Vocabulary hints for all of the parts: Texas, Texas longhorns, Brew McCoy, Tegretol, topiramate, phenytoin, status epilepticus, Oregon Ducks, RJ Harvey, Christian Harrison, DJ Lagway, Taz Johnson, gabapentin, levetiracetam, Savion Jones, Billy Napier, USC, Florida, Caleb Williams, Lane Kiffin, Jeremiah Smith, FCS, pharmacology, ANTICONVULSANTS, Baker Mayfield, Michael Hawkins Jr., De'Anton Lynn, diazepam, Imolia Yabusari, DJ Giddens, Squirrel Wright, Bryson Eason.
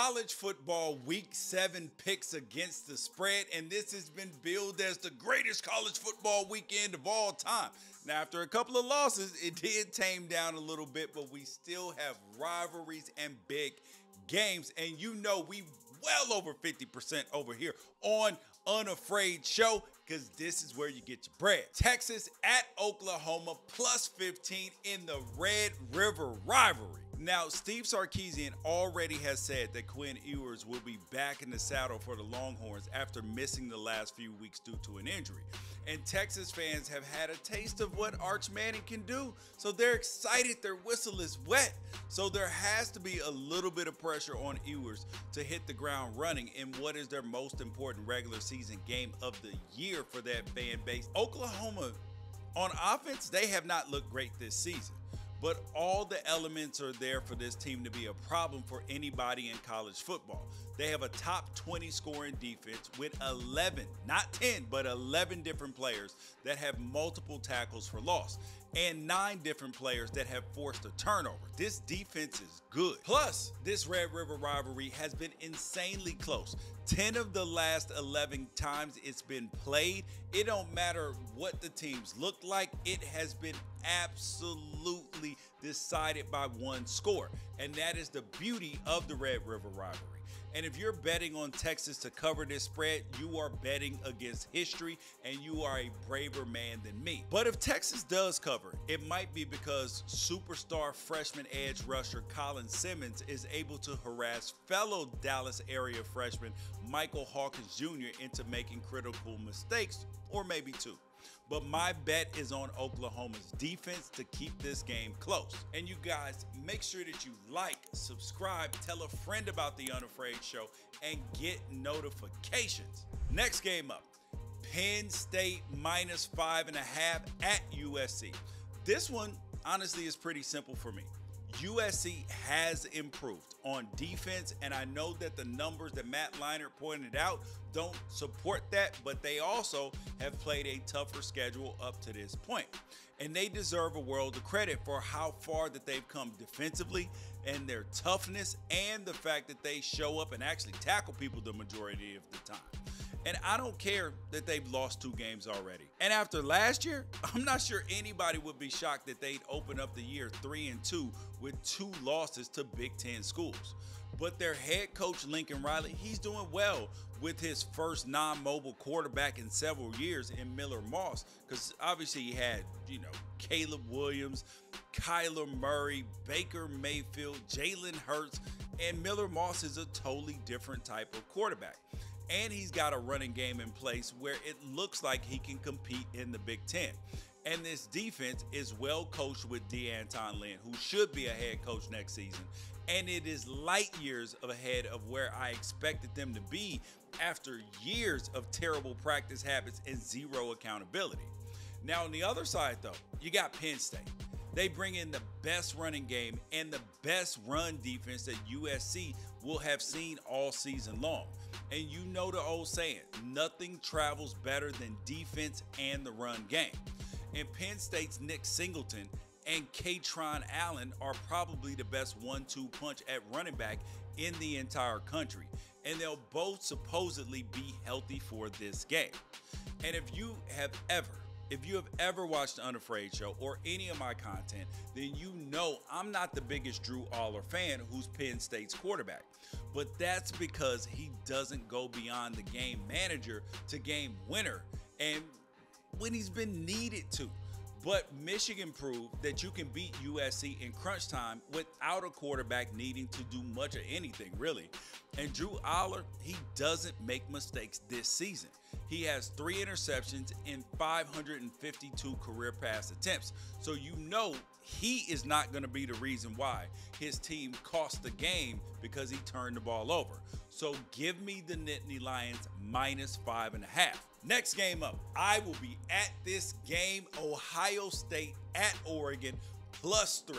College football week 7 picks against the spread, and this has been billed as the greatest college football weekend of all time. Now, after a couple of losses, it did tame down a little bit, but we still have rivalries and big games, and you know we well over 50% over here on Unafraid Show, because this is where you get your bread. Texas at Oklahoma, plus 15 in the Red River rivalry. Now, Steve Sarkisian already has said that Quinn Ewers will be back in the saddle for the Longhorns after missing the last few weeks due to an injury. And Texas fans have had a taste of what Arch Manning can do, so they're excited, their whistle is wet. So there has to be a little bit of pressure on Ewers to hit the ground running in what is their most important regular season game of the year for that fan base. Oklahoma, on offense, they have not looked great this season. But all the elements are there for this team to be a problem for anybody in college football. They have a top 20 scoring defense with 11, not 10, but 11 different players that have multiple tackles for loss and 9 different players that have forced a turnover. This defense is good. Plus, this Red River rivalry has been insanely close. 10 of the last 11 times it's been played. It don't matter what the teams look like. It has been absolutely decided by one score. And that is the beauty of the Red River rivalry. And if you're betting on Texas to cover this spread, you are betting against history, and you are a braver man than me. But if Texas does cover, it might be because superstar freshman edge rusher Colin Simmons is able to harass fellow Dallas area freshman Michael Hawkins Jr. into making critical mistakes, or maybe two. But my bet is on Oklahoma's defense to keep this game close. And you guys, make sure that you like, subscribe, tell a friend about the Unafraid Show, and get notifications. Next game up, Penn State minus 5.5 at USC. This one, honestly, is pretty simple for me. USC has improved on defense, and I know that the numbers that Matt Leiner pointed out don't support that, but they also have played a tougher schedule up to this point. And they deserve a world of credit for how far that they've come defensively and their toughness and the fact that they show up and actually tackle people the majority of the time. And I don't care that they've lost 2 games already. And after last year, I'm not sure anybody would be shocked that they'd open up the year 3-2 with 2 losses to Big Ten schools. But their head coach, Lincoln Riley, he's doing well with his first non-mobile quarterback in several years in Miller Moss, because obviously he had, Caleb Williams, Kyler Murray, Baker Mayfield, Jalen Hurts, and Miller Moss is a totally different type of quarterback. And he's got a running game in place where it looks like he can compete in the Big Ten. And this defense is well coached with De'Anton Lynn, who should be a head coach next season. And it is light years ahead of where I expected them to be after years of terrible practice habits and zero accountability. Now, on the other side, though, you got Penn State. They bring in the best running game and the best run defense that USC will have seen all season long. And you know the old saying, nothing travels better than defense and the run game. And Penn State's Nick Singleton and Kaytron Allen are probably the best 1-2 punch at running back in the entire country. And they'll both supposedly be healthy for this game. And if you have ever watched The Unafraid Show or any of my content, then you know I'm not the biggest Drew Allar fan who's Penn State's quarterback. But that's because he doesn't go beyond the game manager to game winner, and when he's been needed to. But Michigan proved that you can beat USC in crunch time without a quarterback needing to do much of anything, really. And Drew Allar, he doesn't make mistakes this season. He has 3 interceptions in 552 career pass attempts. So you know he is not going to be the reason why his team cost the game because he turned the ball over. So give me the Nittany Lions minus 5.5. Next game up, I will be at this game, Ohio State at Oregon, plus 3.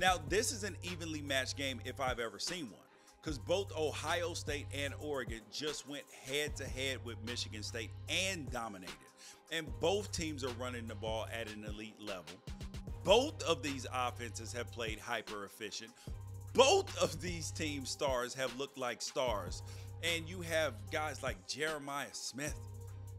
Now, this is an evenly matched game if I've ever seen one, because both Ohio State and Oregon just went head-to-head with Michigan State and dominated. And both teams are running the ball at an elite level. Both of these offenses have played hyper-efficient. both of these team stars have looked like stars. And you have guys like Jeremiah Smith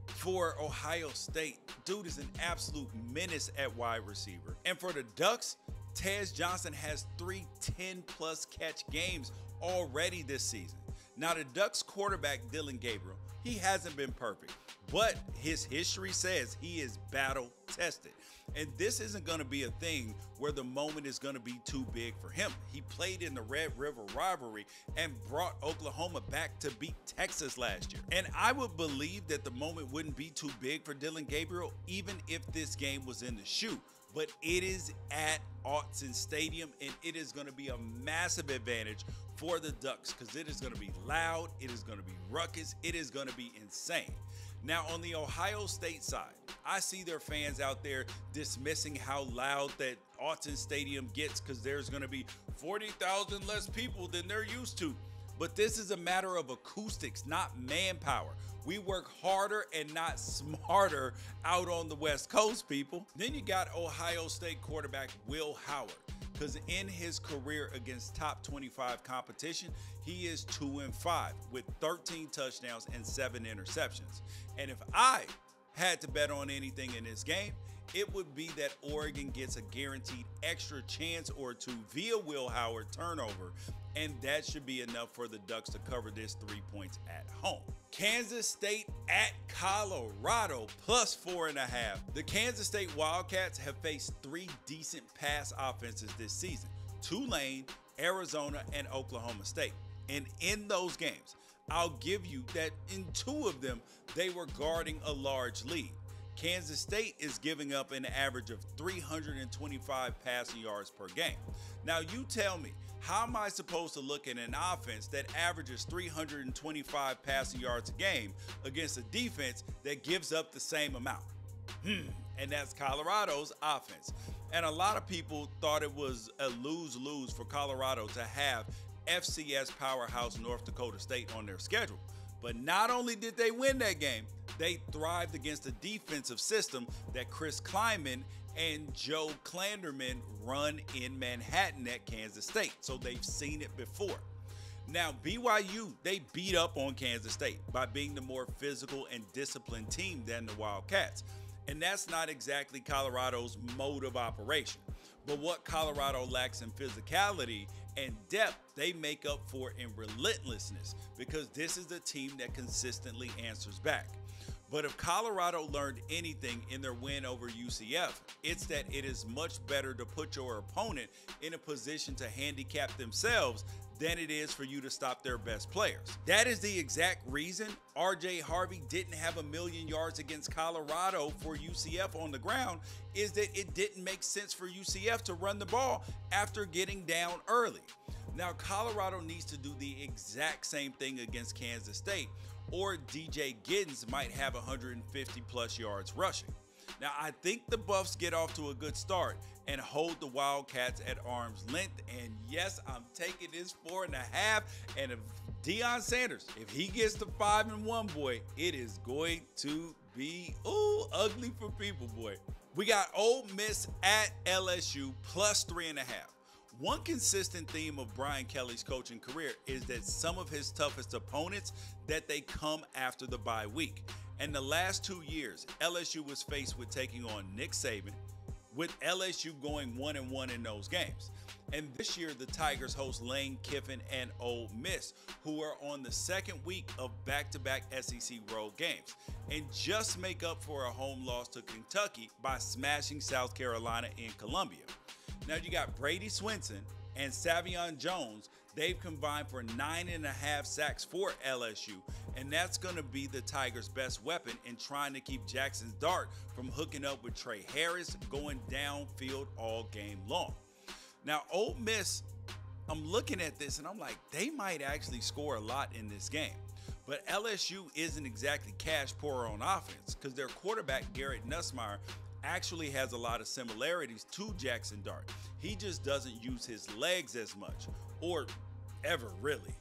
for Ohio State. Dude is an absolute menace at wide receiver. And for the Ducks, Taz Johnson has 3 10-plus catch games already this season. Now, the Ducks quarterback, Dylan Gabriel, he hasn't been perfect, but his history says he is battle-tested. And this isn't going to be a thing where the moment is going to be too big for him. He played in the Red River rivalry and brought Oklahoma back to beat Texas last year. And I would believe that the moment wouldn't be too big for Dylan Gabriel, even if this game was in the shoe. But it is at Autzen Stadium, and it is going to be a massive advantage for the Ducks because it is going to be loud, it is going to be ruckus, it is going to be insane. Now, on the Ohio State side, I see their fans out there dismissing how loud that Autzen Stadium gets because there's going to be 40,000 less people than they're used to. But this is a matter of acoustics, not manpower. We work harder and not smarter out on the West Coast, people. Then you got Ohio State quarterback Will Howard, because in his career against top 25 competition, he is 2-5 with 13 touchdowns and 7 interceptions. And if I had to bet on anything in this game, it would be that Oregon gets a guaranteed extra chance or two via Will Howard turnover, and that should be enough for the Ducks to cover this 3 points at home. Kansas State at Colorado, plus 4.5. The Kansas State Wildcats have faced 3 decent pass offenses this season: Tulane, Arizona, and Oklahoma State. And in those games, I'll give you that in 2 of them, they were guarding a large lead. Kansas State is giving up an average of 325 passing yards per game. Now, you tell me, how am I supposed to look at an offense that averages 325 passing yards a game against a defense that gives up the same amount? And that's Colorado's offense. And a lot of people thought it was a lose-lose for Colorado to have FCS powerhouse North Dakota State on their schedule. But not only did they win that game, they thrived against a defensive system that Chris Kleiman and Joe Klanderman run in Manhattan at Kansas State. So they've seen it before. Now, BYU, they beat up on Kansas State by being the more physical and disciplined team than the Wildcats. And that's not exactly Colorado's mode of operation. But what Colorado lacks in physicality and depth, they make up for in relentlessness, because this is a team that consistently answers back. But if Colorado learned anything in their win over UCF, it's that it is much better to put your opponent in a position to handicap themselves than it is for you to stop their best players. That is the exact reason RJ Harvey didn't have 1,000,000 yards against Colorado for UCF on the ground, is that it didn't make sense for UCF to run the ball after getting down early. Now, Colorado needs to do the exact same thing against Kansas State, or DJ Giddens might have 150-plus yards rushing. Now, I think the Buffs get off to a good start and hold the Wildcats at arm's length. And yes, I'm taking this 4.5. And if Deion Sanders, if he gets to 5-1, boy, it is going to be, ooh, ugly for people, boy. We got Ole Miss at LSU, plus 3.5. One consistent theme of Brian Kelly's coaching career is that some of his toughest opponents, that they come after the bye week. And the last 2 years, LSU was faced with taking on Nick Saban, with LSU going 1-1 in those games. And this year, the Tigers host Lane Kiffin and Ole Miss, who are on the 2nd week of back-to-back SEC road games, and just make up for a home loss to Kentucky by smashing South Carolina in Columbia. Now, you got Brady Swenson and Savion Jones. They've combined for 9.5 sacks for LSU, and that's going to be the Tigers' best weapon in trying to keep Jackson Dart from hooking up with Trey Harris, going downfield all game long. Now, Ole Miss, I'm looking at this, and I'm like, they might actually score a lot in this game. But LSU isn't exactly cash poor on offense, because their quarterback, Garrett Nussmeyer, actually has a lot of similarities to Jackson Dart. He just doesn't use his legs as much, or ever really.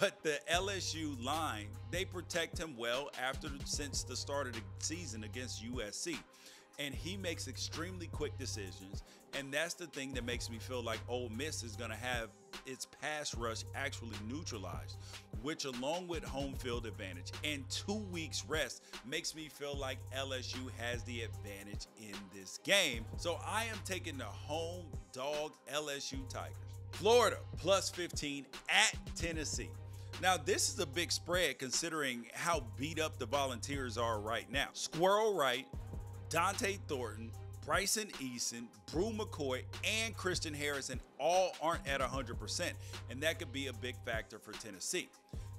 But the LSU line, they protect him well after since the start of the season against USC. and he makes extremely quick decisions. And that's the thing that makes me feel like Ole Miss is going to have its pass rush actually neutralized, which along with home field advantage and 2 weeks rest makes me feel like LSU has the advantage in this game. So I am taking the home dog LSU Tigers. Florida +15 at Tennessee. Now, this is a big spread considering how beat up the Volunteers are right now. Squirrel Wright, Dante Thornton, Bryson Eason, Brew McCoy, and Christian Harrison all aren't at 100%, and that could be a big factor for Tennessee.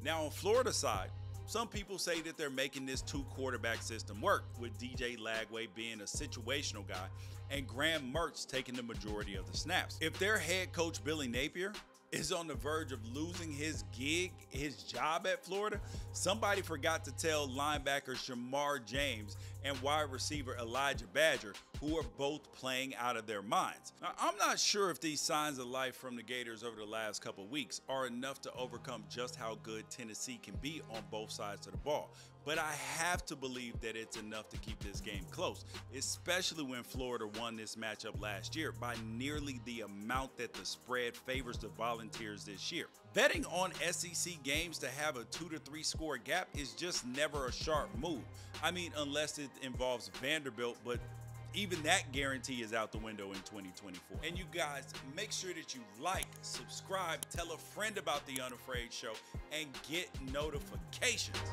Now, on Florida's side, some people say that they're making this two-quarterback system work, with DJ Lagway being a situational guy and Graham Mertz taking the majority of the snaps. If their head coach Billy Napier is on the verge of losing his gig, his job at Florida, somebody forgot to tell linebacker Shamar James and wide receiver Elijah Badger, who are both playing out of their minds. Now, I'm not sure if these signs of life from the Gators over the last couple of weeks are enough to overcome just how good Tennessee can be on both sides of the ball, but I have to believe that it's enough to keep this game close, especially when Florida won this matchup last year by nearly the amount that the spread favors the Volunteers this year. Betting on SEC games to have a 2 to 3 score gap is just never a sharp move. I mean, unless it involves Vanderbilt, but even that guarantee is out the window in 2024. And you guys, make sure that you like, subscribe, tell a friend about the Unafraid Show, and get notifications.